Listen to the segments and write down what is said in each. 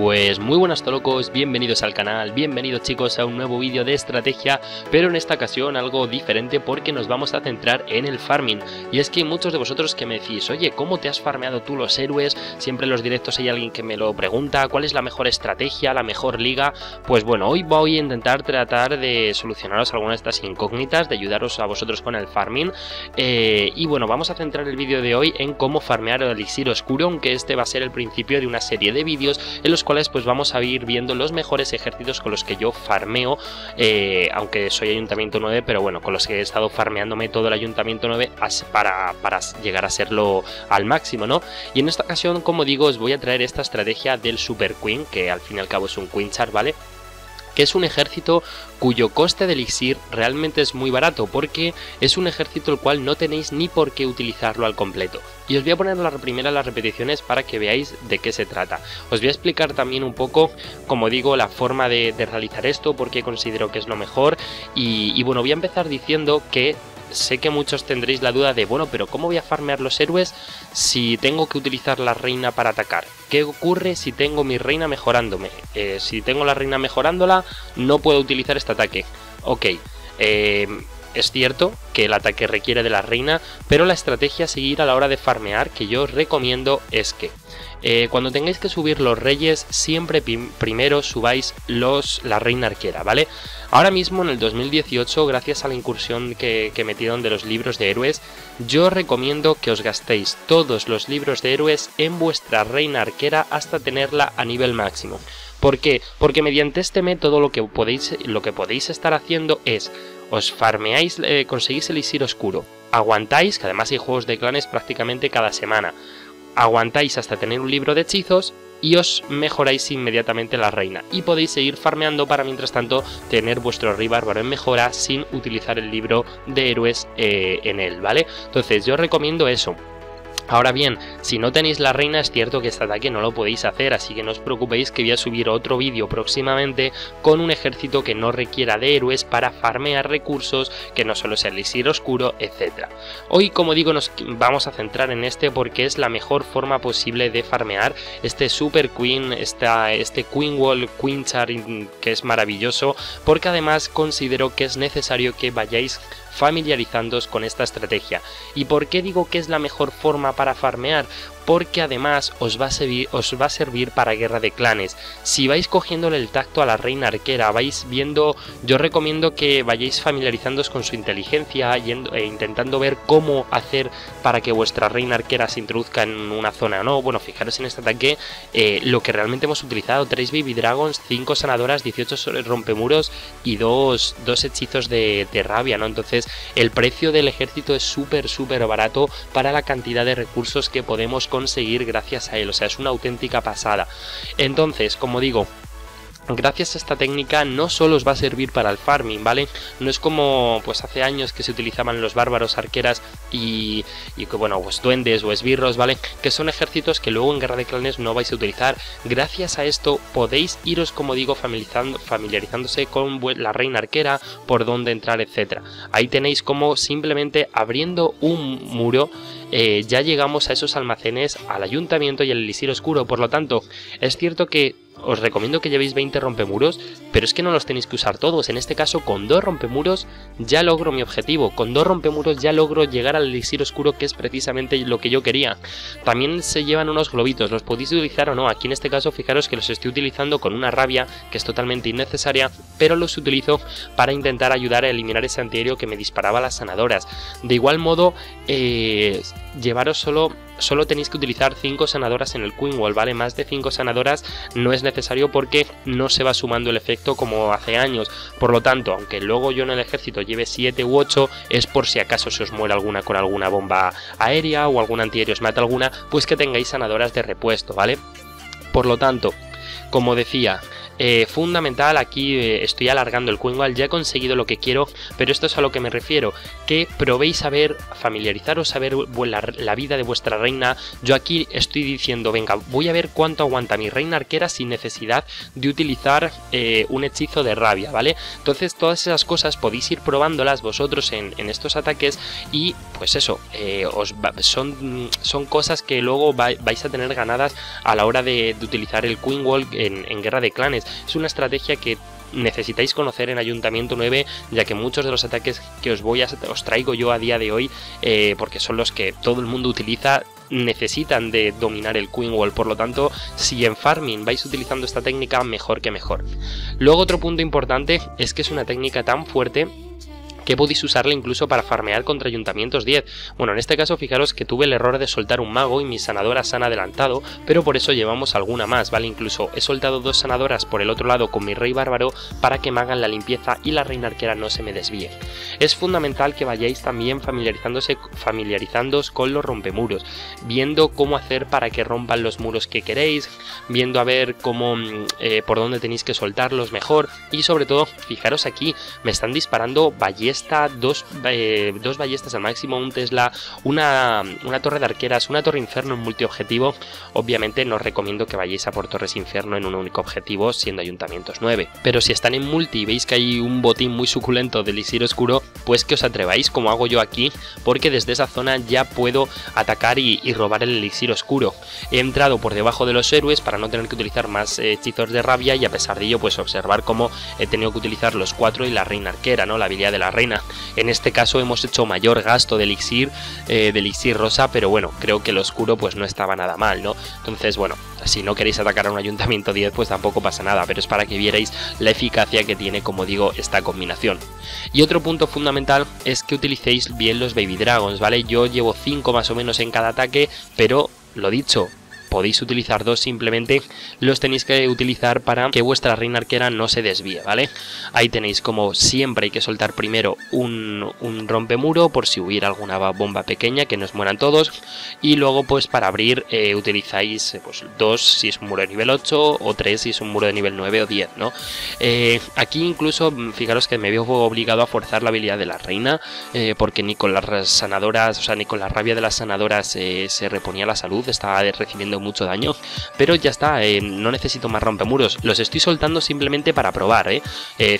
Pues muy buenas locos, bienvenidos al canal, bienvenidos chicos a un nuevo vídeo de estrategia, pero en esta ocasión algo diferente porque nos vamos a centrar en el farming. Y es que hay muchos de vosotros que me decís, oye, ¿cómo te has farmeado tú los héroes? Siempre en los directos hay alguien que me lo pregunta, ¿cuál es la mejor estrategia, la mejor liga? Pues bueno, hoy voy a intentar tratar de solucionaros algunas de estas incógnitas, de ayudaros a vosotros con el farming. Y bueno, vamos a centrar el vídeo de hoy en cómo farmear el elixir oscuro, aunque este va a ser el principio de una serie de vídeos en los cuales pues vamos a ir viendo los mejores ejércitos con los que yo farmeo, aunque soy Ayuntamiento 9, pero bueno, con los que he estado farmeándome todo el Ayuntamiento 9 para llegar a serlo al máximo, ¿no? Y en esta ocasión, como digo, os voy a traer esta estrategia del Super Queen, que al fin y al cabo es un Queen Charge, ¿vale? Que es un ejército cuyo coste de elixir realmente es muy barato, porque es un ejército el cual no tenéis ni por qué utilizarlo al completo. Y os voy a poner las repeticiones para que veáis de qué se trata. Os voy a explicar también un poco, como digo, la forma de realizar esto, porque considero que es lo mejor. Y bueno, voy a empezar diciendo que sé que muchos tendréis la duda de, bueno, pero ¿cómo voy a farmear los héroes si tengo que utilizar la reina para atacar? ¿Qué ocurre si tengo mi reina mejorándome? Si tengo la reina mejorándola, no puedo utilizar este ataque. Ok, es cierto que el ataque requiere de la reina, pero la estrategia a seguir a la hora de farmear que yo os recomiendo es que cuando tengáis que subir los reyes, siempre primero subáis la reina arquera, ¿vale? Ahora mismo en el 2018, gracias a la incursión que metieron de los libros de héroes, yo recomiendo que os gastéis todos los libros de héroes en vuestra reina arquera hasta tenerla a nivel máximo. ¿Por qué? Porque mediante este método lo que podéis estar haciendo es, os farmeáis, conseguís elixir oscuro, aguantáis, que además hay juegos de clanes prácticamente cada semana, aguantáis hasta tener un libro de hechizos y os mejoráis inmediatamente la reina. Y podéis seguir farmeando para mientras tanto tener vuestro rey bárbaro en mejora sin utilizar el libro de héroes en él, ¿vale? Entonces yo os recomiendo eso. Ahora bien, si no tenéis la reina, es cierto que este ataque no lo podéis hacer, así que no os preocupéis que voy a subir otro vídeo próximamente con un ejército que no requiera de héroes para farmear recursos, que no solo sea elixir oscuro, etc. Hoy, como digo, nos vamos a centrar en este porque es la mejor forma posible de farmear este Super Queen, este Queen Walk, Queen Charge, que es maravilloso, porque además considero que es necesario que vayáis familiarizándoos con esta estrategia. ¿Y por qué digo que es la mejor forma para farmear? Porque además os va a servir para guerra de clanes. Si vais cogiéndole el tacto a la reina arquera, vais viendo, yo recomiendo que vayáis familiarizándoos con su inteligencia e intentando ver cómo hacer para que vuestra reina arquera se introduzca en una zona o no. Bueno, fijaros en este ataque, lo que realmente hemos utilizado, 3 Baby Dragons, 5 sanadoras, 18 rompemuros y 2 hechizos de rabia, ¿no? Entonces el precio del ejército es súper barato para la cantidad de recursos que podemos conseguir gracias a él, o sea, es una auténtica pasada. Entonces, como digo, gracias a esta técnica no solo os va a servir para el farming, ¿vale? No es como pues hace años que se utilizaban los bárbaros, arqueras y que bueno, pues duendes o esbirros, ¿vale? Que son ejércitos que luego en guerra de clanes no vais a utilizar. Gracias a esto podéis iros, como digo, familiarizándose con la reina arquera, por dónde entrar, etc. Ahí tenéis como simplemente abriendo un muro, ya llegamos a esos almacenes, al ayuntamiento y al elixir oscuro. Por lo tanto, es cierto que os recomiendo que llevéis 20 rompemuros, pero es que no los tenéis que usar todos. En este caso, con 2 rompemuros ya logro mi objetivo. Con 2 rompemuros ya logro llegar al elixir oscuro, que es precisamente lo que yo quería. También se llevan unos globitos, los podéis utilizar o no. Aquí en este caso, fijaros que los estoy utilizando con una rabia, que es totalmente innecesaria, pero los utilizo para intentar ayudar a eliminar ese antiaéreo que me disparaba las sanadoras. De igual modo, llevaros solo tenéis que utilizar 5 sanadoras en el Queen Walk, ¿vale? Más de 5 sanadoras no es necesario porque no se va sumando el efecto como hace años. Por lo tanto, aunque luego yo en el ejército lleve 7 u 8, es por si acaso se os muere alguna con alguna bomba aérea o algún antiaéreo os mata alguna, pues que tengáis sanadoras de repuesto, ¿vale? Por lo tanto, como decía, fundamental, aquí estoy alargando el Queen Walk, ya he conseguido lo que quiero, pero esto es a lo que me refiero, que probéis a ver, familiarizaros a ver la vida de vuestra reina. Yo aquí estoy diciendo, venga, voy a ver cuánto aguanta mi reina arquera sin necesidad de utilizar un hechizo de rabia, ¿vale? Entonces todas esas cosas podéis ir probándolas vosotros en estos ataques y pues eso, son cosas que luego vais a tener ganadas a la hora de utilizar el Queen Walk, en guerra de clanes. Es una estrategia que necesitáis conocer en Ayuntamiento 9, ya que muchos de los ataques que os traigo yo a día de hoy, porque son los que todo el mundo utiliza, necesitan de dominar el Queen Walk. Por lo tanto, si en farming vais utilizando esta técnica, mejor que mejor. Luego, otro punto importante es que es una técnica tan fuerte que podéis usarla incluso para farmear contra ayuntamientos 10. Bueno, en este caso fijaros que tuve el error de soltar un mago y mis sanadoras se han adelantado, pero por eso llevamos alguna más, ¿vale? Incluso he soltado dos sanadoras por el otro lado con mi rey bárbaro para que me hagan la limpieza y la reina arquera no se me desvíe. Es fundamental que vayáis también familiarizándoos con los rompemuros, viendo cómo hacer para que rompan los muros que queréis, viendo a ver cómo, por dónde tenéis que soltarlos mejor, y sobre todo, fijaros aquí, me están disparando ballestas, dos ballestas al máximo, un Tesla, una torre de arqueras, una torre inferno en multiobjetivo. Obviamente no os recomiendo que vayáis a por torres inferno en un único objetivo siendo ayuntamientos 9, pero si están en multi y veis que hay un botín muy suculento del elixir oscuro, pues que os atreváis como hago yo aquí, porque desde esa zona ya puedo atacar y robar el elixir oscuro. He entrado por debajo de los héroes para no tener que utilizar más hechizos de rabia, y a pesar de ello pues observar cómo he tenido que utilizar los 4 y la reina arquera, ¿no? La habilidad de la reina. En este caso hemos hecho mayor gasto de elixir rosa, pero bueno, creo que el oscuro pues no estaba nada mal, ¿no? Entonces, bueno, si no queréis atacar a un ayuntamiento 10, pues tampoco pasa nada, pero es para que vierais la eficacia que tiene, como digo, esta combinación. Y otro punto fundamental es que utilicéis bien los Baby Dragons, ¿vale? Yo llevo 5 más o menos en cada ataque, pero lo dicho, podéis utilizar 2, simplemente los tenéis que utilizar para que vuestra reina arquera no se desvíe, ¿vale? Ahí tenéis, como siempre, hay que soltar primero un rompemuro por si hubiera alguna bomba pequeña, que nos mueran todos, y luego pues para abrir utilizáis pues 2 si es un muro de nivel 8 o 3 si es un muro de nivel 9 o 10, ¿no? Aquí incluso fijaros que me veo obligado a forzar la habilidad de la reina, porque ni con las sanadoras, o sea, ni con la rabia de las sanadoras se reponía la salud, estaba recibiendo mucho daño, pero ya está, no necesito más rompemuros, los estoy soltando simplemente para probar,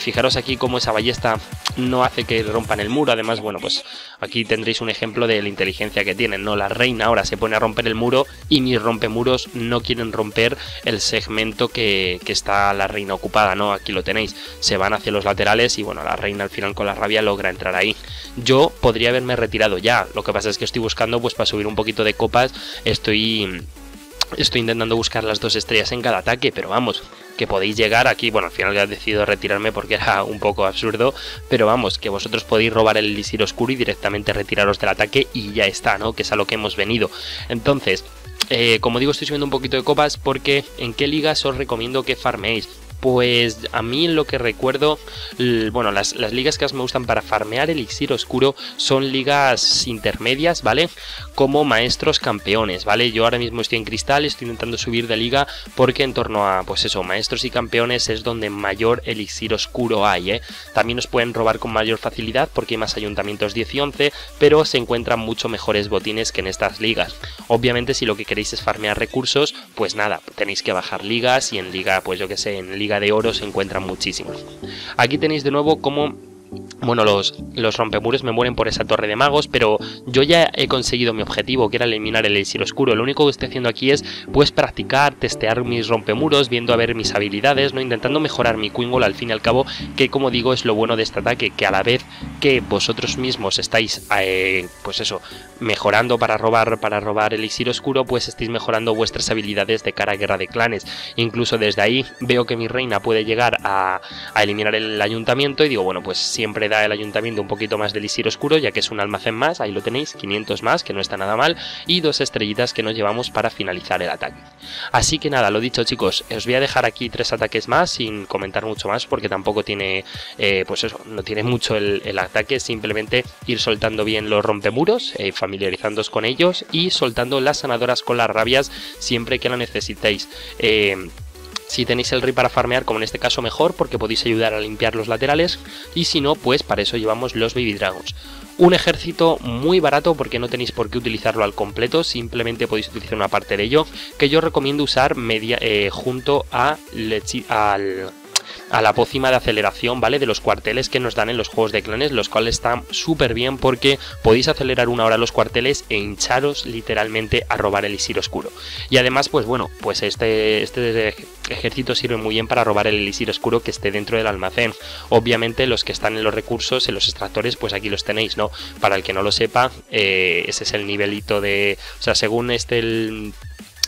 fijaros aquí como esa ballesta no hace que rompan el muro. Además, bueno, pues aquí tendréis un ejemplo de la inteligencia que tienen, ¿no? La reina ahora se pone a romper el muro y mis rompemuros no quieren romper el segmento que está la reina ocupada, ¿no? Aquí lo tenéis, se van hacia los laterales y bueno, la reina al final con la rabia logra entrar ahí. Yo podría haberme retirado ya, lo que pasa es que estoy buscando pues para subir un poquito de copas, estoy intentando buscar las 2 estrellas en cada ataque, pero vamos, que podéis llegar aquí. Bueno, al final ya he decidido retirarme porque era un poco absurdo, pero vamos, que vosotros podéis robar el elixir oscuro y directamente retiraros del ataque y ya está, ¿no? Que es a lo que hemos venido. Entonces, como digo, estoy subiendo un poquito de copas porque ¿en qué ligas os recomiendo que farmeéis? Pues a mí lo que recuerdo, bueno, las ligas que más me gustan para farmear elixir oscuro son ligas intermedias, ¿vale? Como maestros campeones, ¿vale? Yo ahora mismo estoy en cristal, estoy intentando subir de liga porque en torno a, pues eso, maestros y campeones es donde mayor elixir oscuro hay, ¿eh? También os pueden robar con mayor facilidad porque hay más ayuntamientos 10 y 11, pero se encuentran mucho mejores botines que en estas ligas. Obviamente, si lo que queréis es farmear recursos, pues nada, tenéis que bajar ligas y en liga, pues yo que sé, en liga de oro se encuentran muchísimos. Aquí tenéis de nuevo como, bueno, los rompemuros me mueren por esa torre de magos, pero yo ya he conseguido mi objetivo, que era eliminar el elixir oscuro. Lo único que estoy haciendo aquí es pues practicar, testear mis rompemuros, viendo a ver mis habilidades, ¿no? Intentando mejorar mi Queen Walk al fin y al cabo, que como digo es lo bueno de este ataque, que a la vez que vosotros mismos estáis pues eso, mejorando para robar elixir oscuro, pues estáis mejorando vuestras habilidades de cara a guerra de clanes. Incluso desde ahí veo que mi reina puede llegar a eliminar el ayuntamiento y digo, bueno, pues siempre da el ayuntamiento un poquito más de elixir oscuro, ya que es un almacén más, ahí lo tenéis, 500 más, que no está nada mal, y 2 estrellitas que nos llevamos para finalizar el ataque. Así que nada, lo dicho chicos, os voy a dejar aquí 3 ataques más sin comentar mucho más, porque tampoco tiene pues eso, no tiene mucho el ataque, simplemente ir soltando bien los rompemuros, familiarizándoos con ellos y soltando las sanadoras con las rabias siempre que la necesitéis. Si tenéis el rey para farmear, como en este caso, mejor, porque podéis ayudar a limpiar los laterales, y si no, pues para eso llevamos los Baby Dragons. Un ejército muy barato porque no tenéis por qué utilizarlo al completo, simplemente podéis utilizar una parte de ello, que yo recomiendo usar junto al a la pócima de aceleración, ¿vale? De los cuarteles que nos dan en los juegos de clanes, los cuales están súper bien porque podéis acelerar una hora los cuarteles e hincharos literalmente a robar el elixir oscuro. Y además, pues bueno, pues este ejército sirve muy bien para robar el elixir oscuro que esté dentro del almacén. Obviamente los que están en los recursos, en los extractores, pues aquí los tenéis, ¿no? Para el que no lo sepa, ese es el nivelito de... O sea, según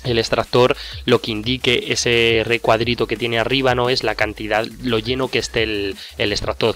el extractor, lo que indique ese recuadrito que tiene arriba, no, es la cantidad, lo lleno que esté el extractor,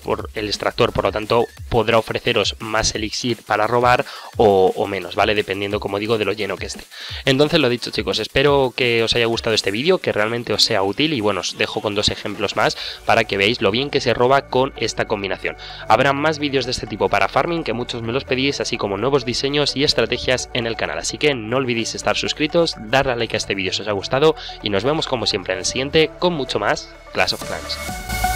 por lo tanto podrá ofreceros más elixir para robar o menos, ¿vale? Dependiendo, como digo, de lo lleno que esté. Entonces, lo dicho, chicos, espero que os haya gustado este vídeo, que realmente os sea útil, y bueno, os dejo con dos ejemplos más para que veáis lo bien que se roba con esta combinación. Habrá más vídeos de este tipo para farming, que muchos me los pedís, así como nuevos diseños y estrategias en el canal, así que no olvidéis estar suscritos, darle like a este vídeo si os ha gustado, y nos vemos como siempre en el siguiente con mucho más Clash of Clans.